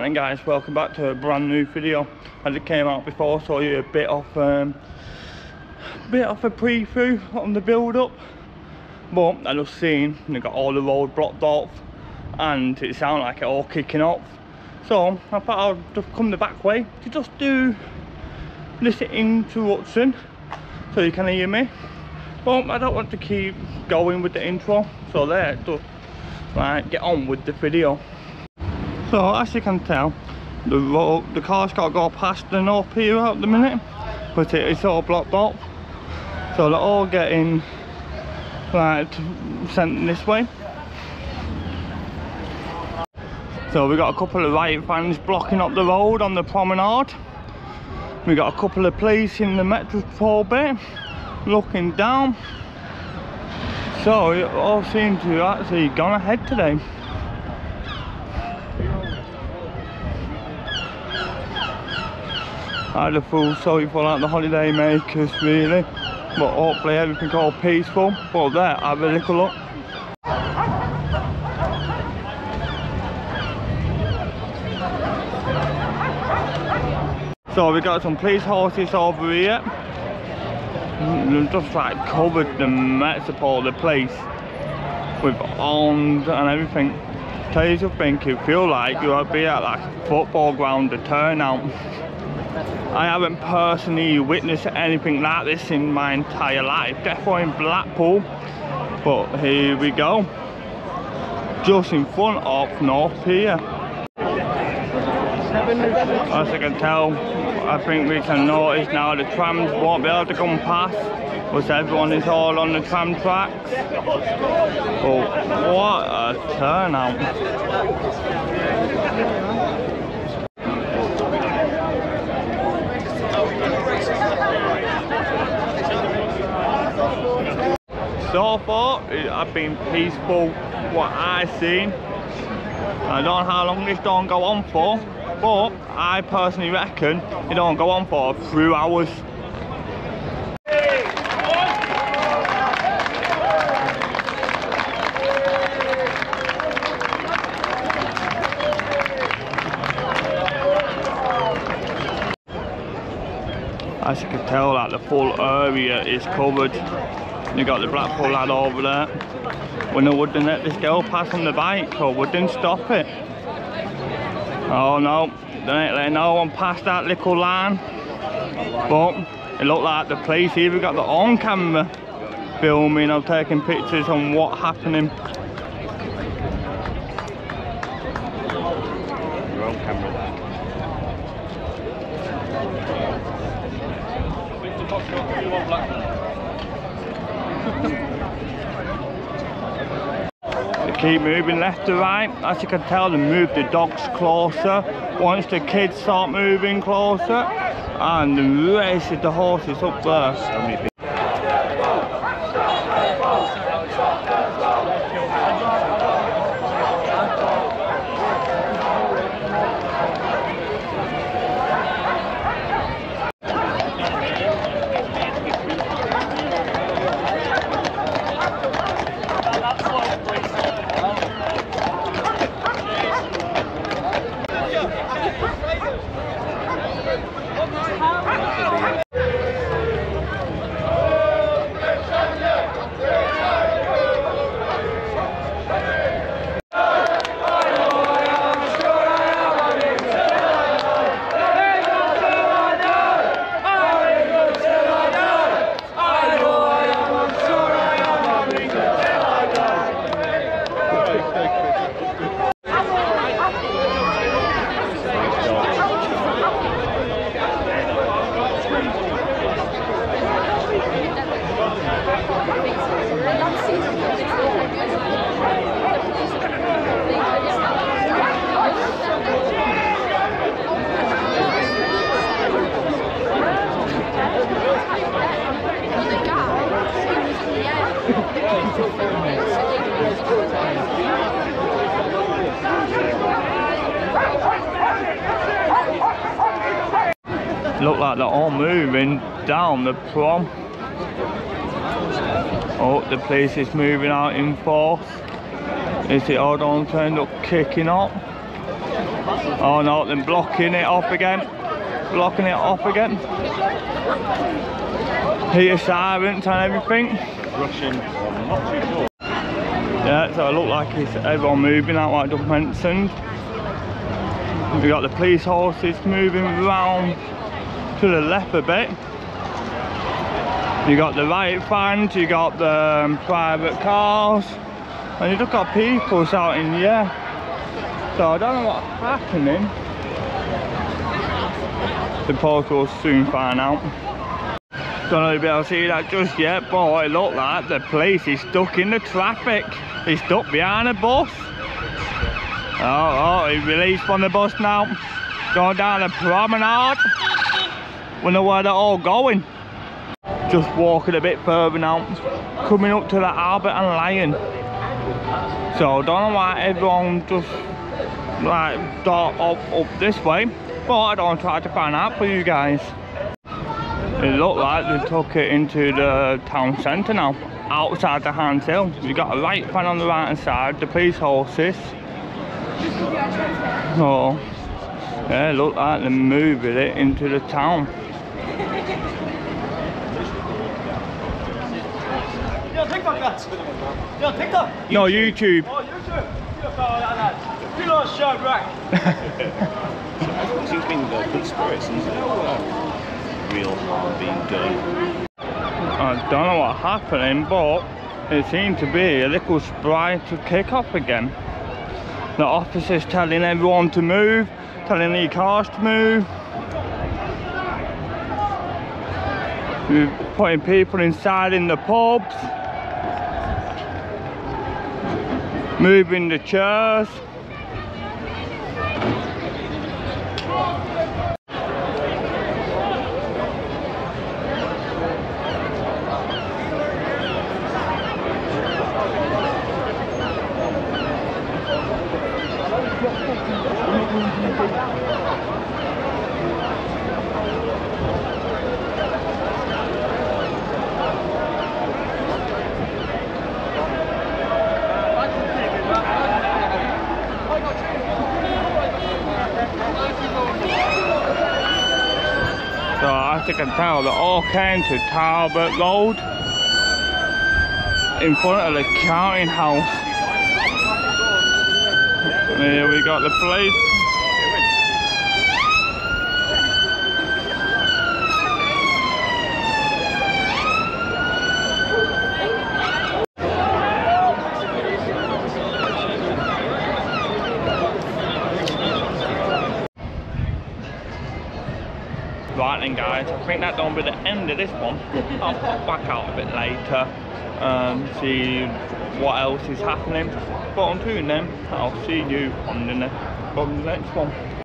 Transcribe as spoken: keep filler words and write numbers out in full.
Right then guys, welcome back to a brand new video. As it came out before, so you a bit off um, bit off a preview on the build up, but I just seen they got all the road blocked off and it sounded like it all kicking off, so I thought I'd just come the back way to just do this interruption so you can hear me. But I don't want to keep going with the intro, so there, just right, get on with the video. So as you can tell, the road, the car's got to go past the North Pier at the minute, but it, it's all blocked off. So they're all getting like sent this way. So we got a couple of right vans blocking up the road on the promenade. We got a couple of police in the Metropole bit, looking down. So it all seems to have actually gone ahead today. I just feel sorry for like the holiday makers really, but hopefully everything's all peaceful. But there, have a little look. So we got some police horses over here. They've just like covered the Metropole, the place, with arms and everything. Tell you think you feel like you'll be at like a football ground, the turnout. I haven't personally witnessed anything like this in my entire life, definitely in Blackpool, but here we go, just in front of North Pier. As I can tell, I think we can notice now the trams won't be able to come past because everyone is all on the tram tracks. But what a turnout. So far, it has been peaceful, what I've seen. I don't know how long this don't go on for, but I personally reckon it don't go on for a few hours. As you can tell, like, the full area is covered. You got the Blackpool lad over there. When they wouldn't let this girl pass on the bike, or wouldn't stop it. Oh no, they ain't letting no one pass that little line. But it looked like the police even got their own camera filming or taking pictures on what's happening. Your own camera there. Keep moving left to right. As you can tell, they move the dogs closer. Once the kids start moving closer, and the race of the horses up there. Look like they're all moving down the prom. Oh, the police is moving out in force. Is it all done turned up kicking up? Oh no, then blocking it off again. Blocking it off again. Heater sirens and everything. Russian, I'm not too sure. Yeah, so it looked like it's everyone moving out like Doug mentioned. We've got the police horses moving round to the left a bit. You got the riot fans, you got the um, private cars, and you've got people shouting, yeah. So I don't know what's happening. The police will soon find out. Don't know if you'll see that just yet, but it looked like the police is stuck in the traffic. He's stuck behind a bus. Oh, oh, he's released from the bus now. Going down the promenade. Wonder where they're all going. Just walking a bit further now, coming up to the Albert and Lion. So I don't know why everyone just like dart up, up this way, but I don't try to find out for you guys. It looked like they took it into the town centre now, outside the Hans Hill. You got a right fan on the right hand side, the police horses. Oh, yeah, it looked like they're moving it into the town. No, YouTube. Oh, YouTube. You lost show, right? Everyone's been in good spirits and there's real harm being done. I don't know what's happening, but it seemed to be a little sprite to kick off again. The officers telling everyone to move, telling the cars to move. We're putting people inside in the pubs. Moving the chairs. I can tell they all came to Talbot Road in front of the counting house. Here we got the police. Right then guys, I think that's going to be the end of this one. I'll pop back out a bit later and see what else is happening. But until then, I'll see you on the, ne on the next one.